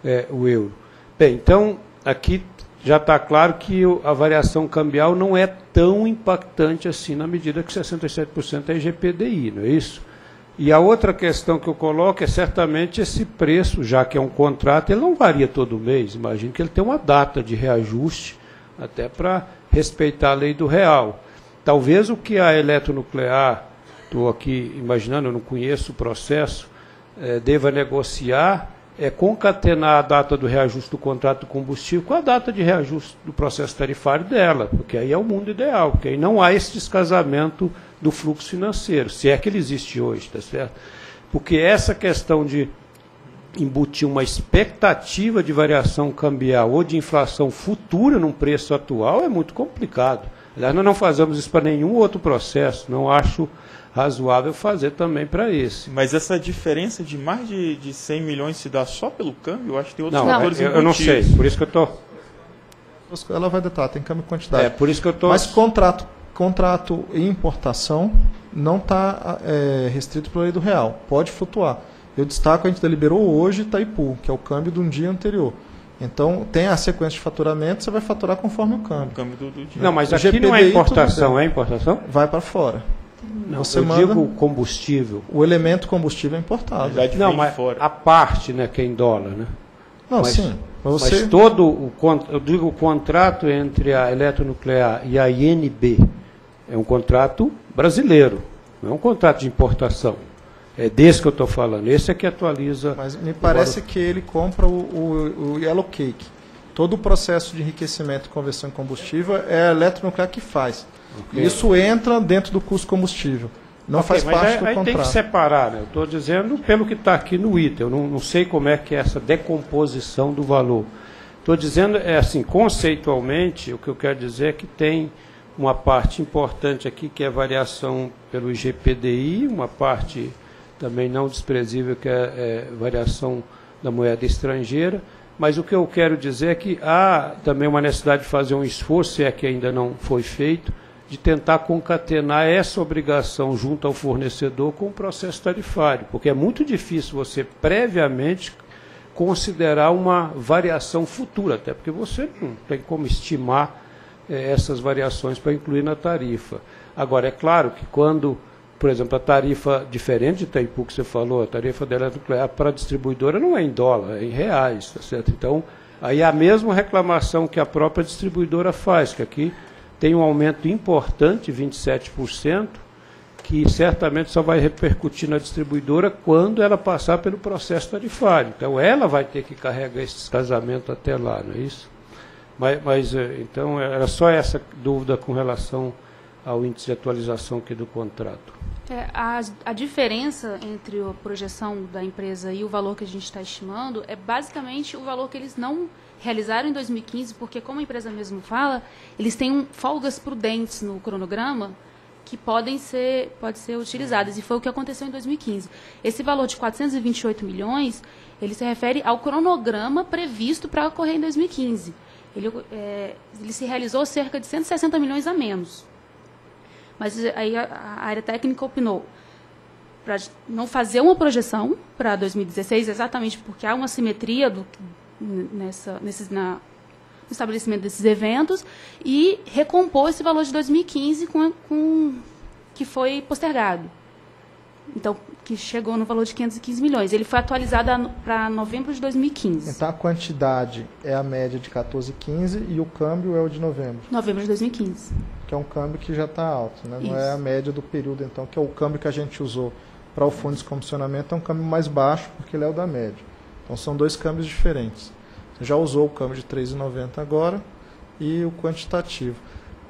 por cento é o euro. Bem, então, aqui já está claro que a variação cambial não é tão impactante assim, na medida que sessenta e sete por cento é I G P D I, não é isso? E a outra questão que eu coloco é certamente esse preço, já que é um contrato, ele não varia todo mês, imagino que ele tem uma data de reajuste, até para respeitar a lei do real. Talvez o que a Eletronuclear, estou aqui imaginando, eu não conheço o processo, é, deva negociar, é concatenar a data do reajuste do contrato do combustível com a data de reajuste do processo tarifário dela, porque aí é o mundo ideal, porque aí não há esse descasamento do fluxo financeiro, se é que ele existe hoje, tá certo? Porque essa questão de embutir uma expectativa de variação cambial ou de inflação futura num preço atual é muito complicado. Aliás, nós não fazemos isso para nenhum outro processo, não acho razoável fazer também para esse. Mas essa diferença de mais de, de cem milhões se dá só pelo câmbio? Eu acho que tem outros fatores embutidos. Eu não sei, por isso que eu estou... Tô... Ela vai detalhar, tem câmbio e quantidade. É, por isso que eu tô... Mas contrato, contrato e importação não está é, restrito pela lei do real, pode flutuar. Eu destaco, a gente deliberou hoje Itaipu, que é o câmbio de um dia anterior. Então, tem a sequência de faturamento, você vai faturar conforme o câmbio. O câmbio do, do dia. Não, mas aqui G P D I não é importação, é importação? Vai para fora. Não, você eu manda, digo combustível. O elemento combustível é importado. Verdade, não, mas fora. A parte, né, que é em dólar, né? Não, mas, sim. Mas, você... mas todo o eu digo o contrato entre a Eletronuclear e a I N B é um contrato brasileiro, não é um contrato de importação. É desse que eu estou falando. Esse é que atualiza... Mas me parece que ele compra o, o, o Yellow Cake. Todo o processo de enriquecimento e conversão em combustível é a Eletronuclear que faz. Okay. Isso entra dentro do custo combustível. Não okay, faz parte aí, do contrato. Aí tem que separar, né? Eu estou dizendo pelo que está aqui no item. Eu não, não sei como é que é essa decomposição do valor. Estou dizendo, é assim, conceitualmente, o que eu quero dizer é que tem uma parte importante aqui, que é a variação pelo I G P D I, uma parte também não desprezível, que é, é variação da moeda estrangeira. Mas o que eu quero dizer é que há também uma necessidade de fazer um esforço, se é que ainda não foi feito, de tentar concatenar essa obrigação junto ao fornecedor com o processo tarifário, porque é muito difícil você previamente considerar uma variação futura, até porque você não tem como estimar eh, essas variações para incluir na tarifa. Agora, é claro que quando... Por exemplo, a tarifa diferente de Itaipu que você falou, a tarifa da Eletronuclear para a distribuidora não é em dólar, é em reais, tá certo? Então, aí a mesma reclamação que a própria distribuidora faz, que aqui tem um aumento importante, vinte e sete por cento, que certamente só vai repercutir na distribuidora quando ela passar pelo processo tarifário. Então, ela vai ter que carregar esse descasamento até lá, não é isso? Mas, mas então, era só essa dúvida com relação ao índice de atualização aqui do contrato. É, a, a diferença entre a projeção da empresa e o valor que a gente está estimando é basicamente o valor que eles não realizaram em dois mil e quinze, porque, como a empresa mesmo fala, eles têm um, folgas prudentes no cronograma que podem ser, pode ser utilizadas, e foi o que aconteceu em dois mil e quinze. Esse valor de quatrocentos e vinte e oito milhões, ele se refere ao cronograma previsto para ocorrer em dois mil e quinze. Ele, é, ele se realizou cerca de cento e sessenta milhões a menos. Mas aí a área técnica opinou para não fazer uma projeção para dois mil e dezesseis, exatamente porque há uma simetria do, nessa, nesses, na, no estabelecimento desses eventos, e recompor esse valor de dois mil e quinze com, com, que foi postergado. Então, que chegou no valor de quinhentos e quinze milhões. Ele foi atualizado para novembro de dois mil e quinze. Então, a quantidade é a média de quatorze e quinze e o câmbio é o de novembro. Novembro de dois mil e quinze. Que é um câmbio que já está alto, né? Não é a média do período, então, que é o câmbio que a gente usou para o fundo de descomissionamento, é um câmbio mais baixo, porque ele é o da média. Então, são dois câmbios diferentes. Você já usou o câmbio de três e noventa agora e o quantitativo.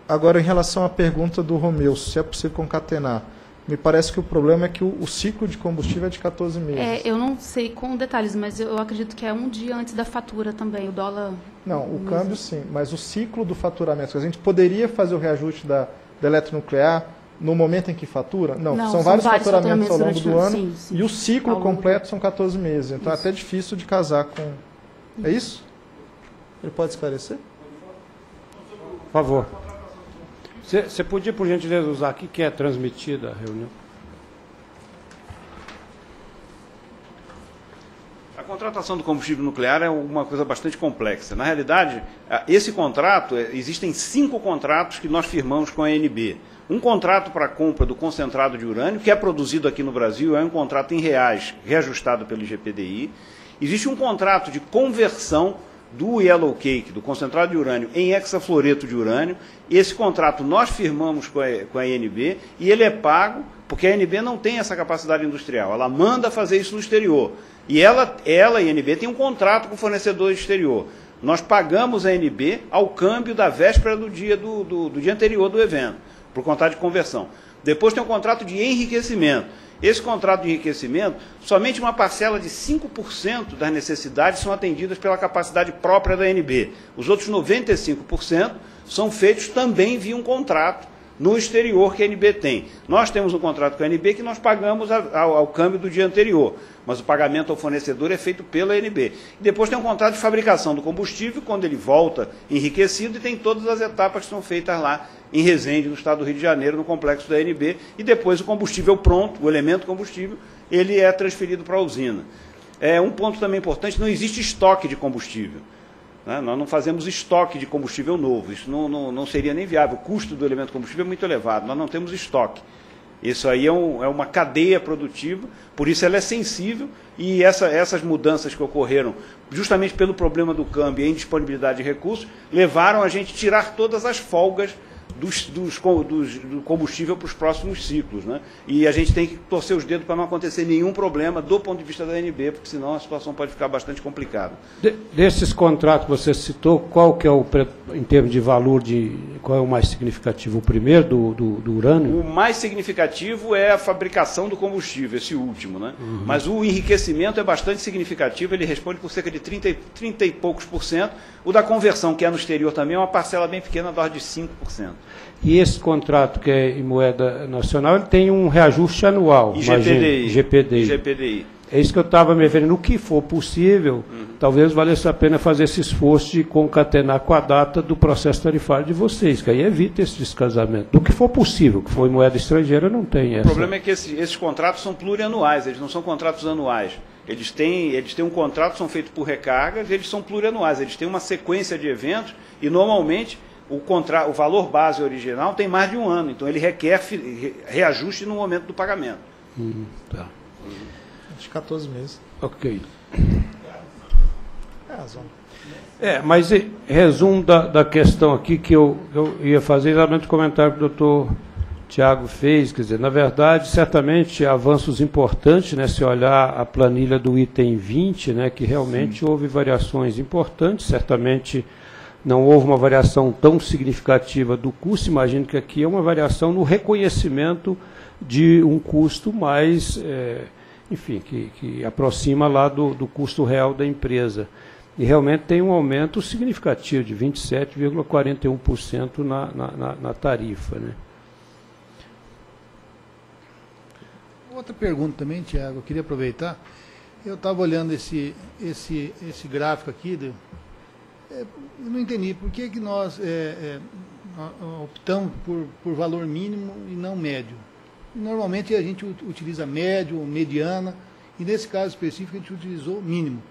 Agora, em relação à pergunta do Romeu, se é possível concatenar, me parece que o problema é que o, o ciclo de combustível é de quatorze meses. É, eu não sei com detalhes, mas eu acredito que é um dia antes da fatura também, o dólar... Não, o mesmo. Câmbio sim, mas o ciclo do faturamento. A gente poderia fazer o reajuste da, da Eletronuclear no momento em que fatura? Não, não são, são vários, vários faturamentos, faturamentos ao longo do ano, sim, sim. E o ciclo completo são quatorze meses. Então isso. É até difícil de casar com... Isso. É isso? Ele pode esclarecer? Por favor. Você podia, por gentileza, usar aqui que é transmitida a reunião? A contratação do combustível nuclear é uma coisa bastante complexa. Na realidade, esse contrato, existem cinco contratos que nós firmamos com a A N B. Um contrato para a compra do concentrado de urânio, que é produzido aqui no Brasil, é um contrato em reais, reajustado pelo I G P D I. Existe um contrato de conversão do Yellow Cake, do concentrado de urânio, em hexafluoreto de urânio. Esse contrato nós firmamos com a, com a I N B e ele é pago, porque a I N B não tem essa capacidade industrial. Ela manda fazer isso no exterior. E ela, ela a I N B, tem um contrato com o fornecedor exterior. Nós pagamos a I N B ao câmbio da véspera do dia, do, do, do dia anterior do evento, por contrato de conversão. Depois tem um contrato de enriquecimento. Esse contrato de enriquecimento, somente uma parcela de cinco por cento das necessidades são atendidas pela capacidade própria da A N B. Os outros noventa e cinco por cento são feitos também via um contrato no exterior que a A N B tem. Nós temos um contrato com a A N B que nós pagamos ao, ao câmbio do dia anterior, mas o pagamento ao fornecedor é feito pela A N B. E depois tem um contrato de fabricação do combustível, quando ele volta enriquecido, e tem todas as etapas que são feitas lá em Resende, no estado do Rio de Janeiro, no complexo da A N B, e depois o combustível pronto, o elemento combustível, ele é transferido para a usina. É, um ponto também importante, não existe estoque de combustível. Nós não fazemos estoque de combustível novo, isso não, não, não seria nem viável. O custo do elemento combustível é muito elevado, nós não temos estoque. Isso aí é, um, é uma cadeia produtiva, por isso ela é sensível, e essa, essas mudanças que ocorreram, justamente pelo problema do câmbio e indisponibilidade de recursos, levaram a gente a tirar todas as folgas dos, dos, dos, do combustível para os próximos ciclos, né? E a gente tem que torcer os dedos para não acontecer nenhum problema do ponto de vista da A N B, porque senão a situação pode ficar bastante complicada. De, desses contratos que você citou, qual que é o, em termos de valor, de qual é o mais significativo? O primeiro, do, do, do urânio? O mais significativo é a fabricação do combustível, esse último, né? Uhum. Mas o enriquecimento é bastante significativo, ele responde por cerca de trinta, trinta e poucos por cento. O da conversão, que é no exterior também, é uma parcela bem pequena, da ordem de cinco por cento. E esse contrato que é em moeda nacional, ele tem um reajuste anual. I G P D I. Imagina, I G P D I. É isso que eu estava me referindo. O que for possível, uhum, talvez valesse a pena fazer esse esforço de concatenar com a data do processo tarifário de vocês, que aí evita esse descasamento. Do que for possível, que for em moeda estrangeira, não tem essa. O problema é que esses, esses contratos são plurianuais, eles não são contratos anuais. Eles têm, eles têm um contrato, são feitos por recargas, eles são plurianuais, eles têm uma sequência de eventos e, normalmente, o, contra, o valor base original tem mais de um ano, então ele requer re, reajuste no momento do pagamento. Hum, tá. Uns quatorze meses. Ok. É, razão. É, mas resumo da, da questão aqui que eu, eu ia fazer exatamente o comentário que o doutor Tiago fez, quer dizer, na verdade, certamente avanços importantes, né, se olhar a planilha do item vinte, né, que realmente, sim, houve variações importantes, certamente não houve uma variação tão significativa do custo, imagino que aqui é uma variação no reconhecimento de um custo mais, é, enfim, que, que aproxima lá do, do custo real da empresa. E realmente tem um aumento significativo de vinte e sete vírgula quarenta e um por cento na, na, na tarifa, né? Outra pergunta também, Tiago, eu queria aproveitar. Eu estava olhando esse, esse, esse gráfico aqui, do, é, eu não entendi por que, que nós é, é, optamos por, por valor mínimo e não médio. Normalmente a gente utiliza médio ou mediana, e nesse caso específico a gente utilizou mínimo.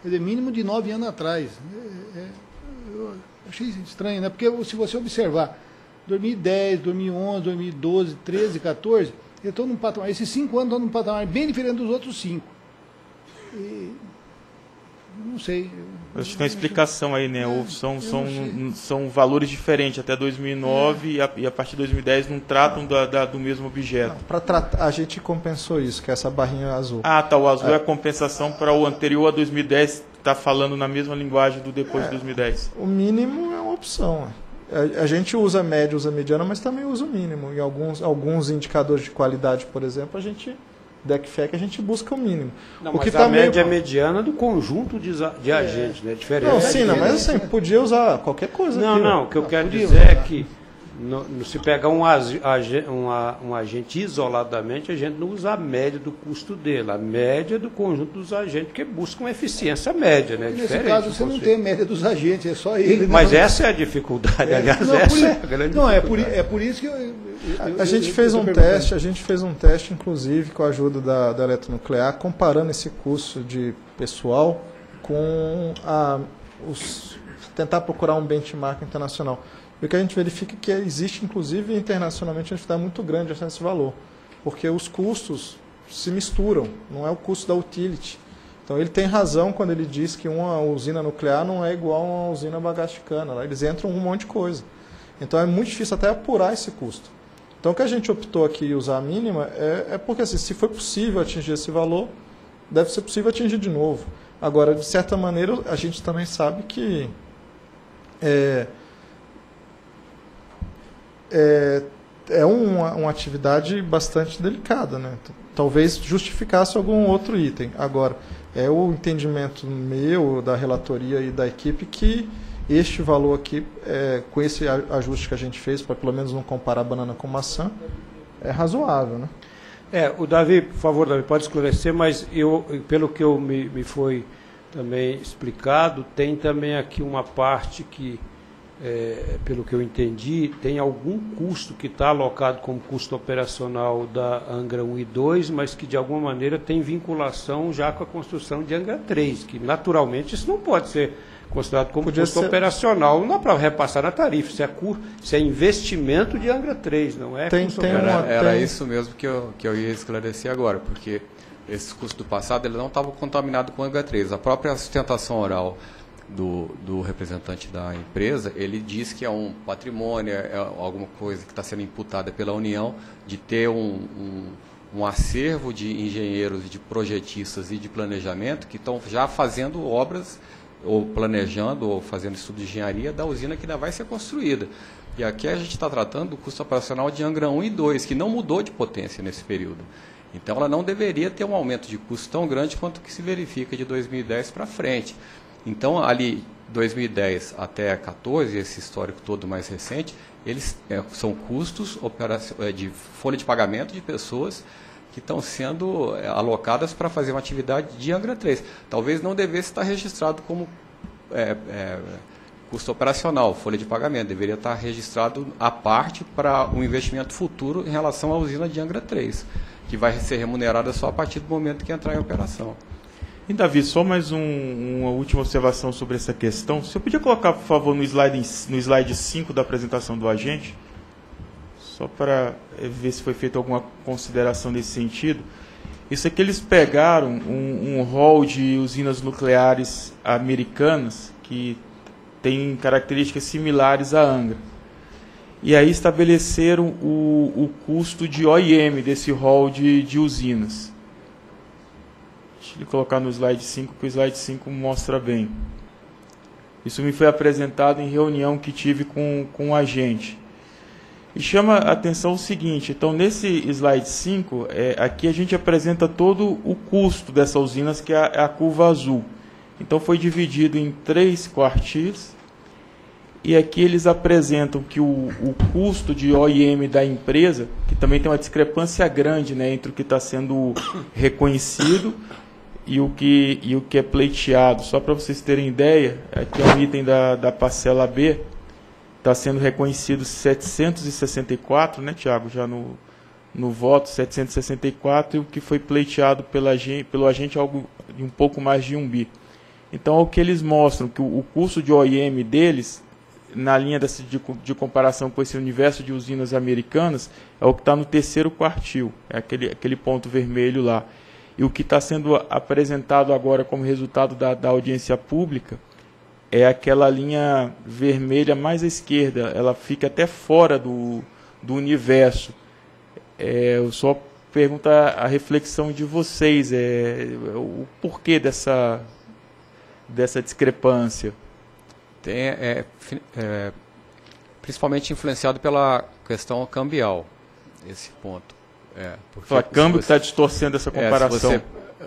Quer dizer, mínimo de nove anos atrás. É, é, eu achei estranho, né? Porque se você observar, dois mil e dez, dois mil e onze, dois mil e doze, dois mil e treze, dois mil e quatorze... Eu estou num patamar, esses cinco anos estão num patamar bem diferente dos outros cinco. E, não sei. Eu, acho que tem uma explicação aí, né? É, são, são, são valores diferentes, até dois mil e nove é. e, a, e a partir de dois mil e dez não tratam da, da, do mesmo objeto. Não, pra tratar, a gente compensou isso, que é essa barrinha azul. Ah, tá, o azul é, é a compensação para o anterior a dois mil e dez, está falando na mesma linguagem do depois é. de dois mil e dez. O mínimo é uma opção, né? A gente usa média, usa mediana, mas também usa o mínimo. Em alguns, alguns indicadores de qualidade, por exemplo, a gente, D E C F E C, a gente busca o mínimo. Não, o mas que a tá média meio... mediana do conjunto de, de é. agentes, né? Diferente. Não, sim, não, mas assim, podia usar qualquer coisa. Não, aqui, não, o que eu não, quero dizer usar. é que no, se pegar um, um, um agente isoladamente, a gente não usa a média do custo dele, a média do conjunto dos agentes, que busca uma eficiência média, né? Nesse diferente, caso, você não tem a média dos agentes, é só ele. Mas não... essa é a dificuldade, é. aliás, não, essa por... é a grande não, dificuldade. Não, é, é por isso que... Eu, eu, eu, a gente eu, eu, fez eu um teste, a gente fez um teste, inclusive, com a ajuda da, da Eletronuclear, comparando esse custo de pessoal com a... Os, tentar procurar um benchmark internacional. E o que a gente verifica é que existe, inclusive, internacionalmente, uma dificuldade muito grande nesse valor, porque os custos se misturam, não é o custo da utility. Então, ele tem razão quando ele diz que uma usina nuclear não é igual a uma usina bagaticana, lá eles entram um monte de coisa. Então, é muito difícil até apurar esse custo. Então, o que a gente optou aqui em usar a mínima é, é porque, assim, se foi possível atingir esse valor, deve ser possível atingir de novo. Agora, de certa maneira, a gente também sabe que... É, É, é uma, uma atividade bastante delicada, né? Talvez justificasse algum outro item. Agora, é o entendimento meu, da relatoria e da equipe, que este valor aqui, é, com esse ajuste que a gente fez, para pelo menos não comparar banana com maçã, é razoável, né? É, o Davi, por favor, Davi, pode esclarecer, mas eu, pelo que eu me, me foi também explicado, tem também aqui uma parte que... É, pelo que eu entendi, tem algum custo que está alocado como custo operacional da Angra um e dois, mas que de alguma maneira tem vinculação já com a construção de Angra três, que naturalmente isso não pode ser considerado como Podia custo ser... operacional, não é para repassar na tarifa, isso é, cur... isso é investimento de Angra três, não é? Tem, tem uma, era, era tem... isso mesmo que eu, que eu ia esclarecer agora, porque esses custos do passado eles não estavam contaminados com Angra três, a própria sustentação oral do, do representante da empresa, ele diz que é um patrimônio, é alguma coisa que está sendo imputada pela União, de ter um, um, um acervo de engenheiros, de projetistas e de planejamento que estão já fazendo obras, ou planejando, ou fazendo estudo de engenharia da usina que ainda vai ser construída. E aqui a gente está tratando do custo operacional de Angra um e dois, que não mudou de potência nesse período. Então, ela não deveria ter um aumento de custo tão grande quanto que se verifica de dois mil e dez para frente. Então, ali, dois mil e dez até dois mil e quatorze, esse histórico todo mais recente, eles é, são custos de folha de pagamento de pessoas que estão sendo alocadas para fazer uma atividade de Angra três. Talvez não devesse estar registrado como é, é, custo operacional, folha de pagamento, deveria estar registrado à parte para um investimento futuro em relação à usina de Angra três, que vai ser remunerada só a partir do momento que entrar em operação. E, Davi, só mais um, uma última observação sobre essa questão. Se eu podia colocar, por favor, no slide, no slide cinco da apresentação do agente, só para ver se foi feita alguma consideração nesse sentido. Isso é que eles pegaram um, um rol de usinas nucleares americanas que tem características similares à Angra. E aí estabeleceram o, o custo de O I M desse rol de, de usinas. Deixa eu colocar no slide cinco, porque o slide cinco mostra bem. Isso me foi apresentado em reunião que tive com, com um agente. E chama a atenção o seguinte, então nesse slide cinco, é, aqui a gente apresenta todo o custo dessas usinas, que é a, é a curva azul. Então foi dividido em três quartis, e aqui eles apresentam que o, o custo de O I M da empresa, que também tem uma discrepância grande, né, entre o que está sendo reconhecido e o que, e o que é pleiteado. Só para vocês terem ideia, aqui é um item da, da parcela B, está sendo reconhecido setecentos e sessenta e quatro, né, Tiago, já no, no voto, setecentos e sessenta e quatro, e o que foi pleiteado pela, pelo agente algo de um pouco mais de um bi. Então, o que eles mostram, que o custo de O I M deles, na linha dessa de, de comparação com esse universo de usinas americanas, é o que está no terceiro quartil, é aquele, aquele ponto vermelho lá. E o que está sendo apresentado agora como resultado da, da audiência pública é aquela linha vermelha mais à esquerda, ela fica até fora do, do universo. É, eu só pergunto a, a reflexão de vocês, é, o porquê dessa... dessa discrepância? Tem, é, é, principalmente influenciado pela questão cambial, esse ponto. É, porque o câmbio que está distorcendo essa comparação. É,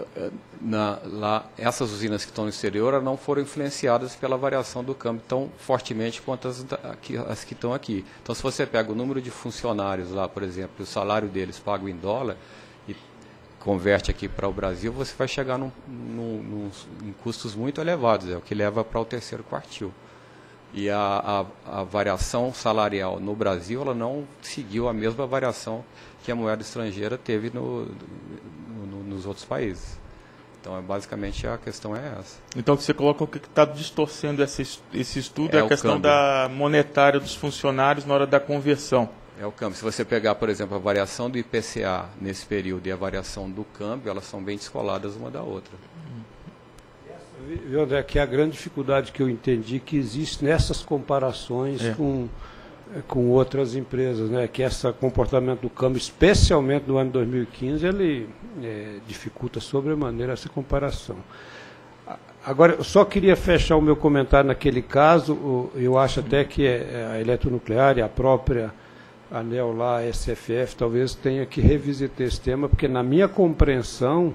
você, na, lá, essas usinas que estão no exterior não foram influenciadas pela variação do câmbio tão fortemente quanto as, aqui, as que estão aqui. Então, se você pega o número de funcionários lá, por exemplo, o salário deles pago em dólar, converte aqui para o Brasil, você vai chegar num, num, num, em custos muito elevados, é o que leva para o terceiro quartil. E a, a, a variação salarial no Brasil, ela não seguiu a mesma variação que a moeda estrangeira teve no, no, nos outros países. Então, é, basicamente, a questão é essa. Então, você coloca o que está distorcendo esse, esse estudo, é, é a questão câmbio. Da monetária dos funcionários na hora da conversão. É o câmbio. Se você pegar, por exemplo, a variação do I P C A nesse período e a variação do câmbio, elas são bem descoladas uma da outra. Viu, André, que é a grande dificuldade que eu entendi que existe nessas comparações é. com, com outras empresas, né? Que esse comportamento do câmbio, especialmente no ano dois mil e quinze, ele é, dificulta sobremaneira essa comparação. Agora, eu só queria fechar o meu comentário naquele caso, eu acho até que a Eletronuclear e a própria ANEEL lá, S F F, talvez tenha que revisitar esse tema, porque na minha compreensão,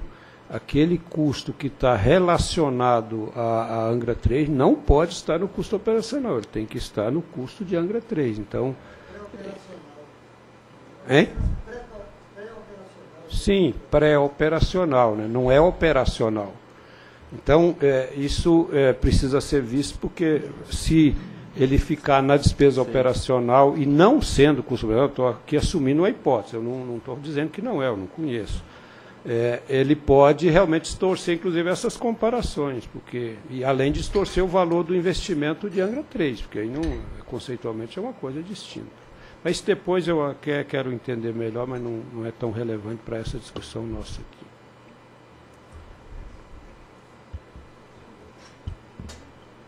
aquele custo que está relacionado à, à Angra três não pode estar no custo operacional, ele tem que estar no custo de Angra três, então... Hein? Sim, pré-operacional, né? Não é operacional. Então, é, isso é, precisa ser visto, porque se... ele ficar na despesa Sim. operacional e não sendo custo operacional, eu estou aqui assumindo uma hipótese, eu não estou dizendo que não é, eu não conheço. É, ele pode realmente distorcer, inclusive, essas comparações, porque, e além de distorcer o valor do investimento de Angra três, porque aí não, conceitualmente é uma coisa distinta. Mas depois eu quero entender melhor, mas não, não é tão relevante para essa discussão nossa aqui.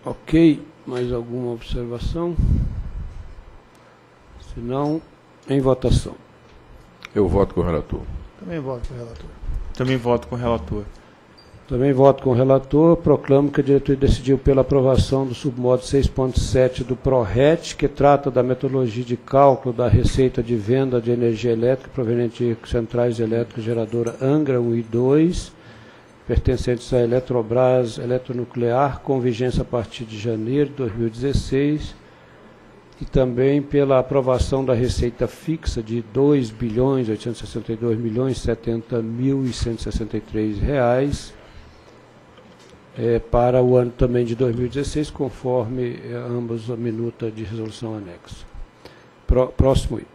Ok, mais alguma observação? Se não, em votação. Eu voto com o relator. Também voto com o relator. Também voto com o relator. Também voto com o relator. Proclamo que a diretoria decidiu pela aprovação do submodo seis ponto sete do PRORET, que trata da metodologia de cálculo da receita de venda de energia elétrica proveniente de centrais elétricas geradora Angra um e dois, pertencentes à Eletrobras Eletronuclear, com vigência a partir de janeiro de dois mil e dezesseis, e também pela aprovação da receita fixa de dois bilhões oitocentos e sessenta e dois milhões setenta mil cento e sessenta e três reais é, para o ano também de dois mil e dezesseis, conforme ambas a minuta de resolução anexa. Próximo item.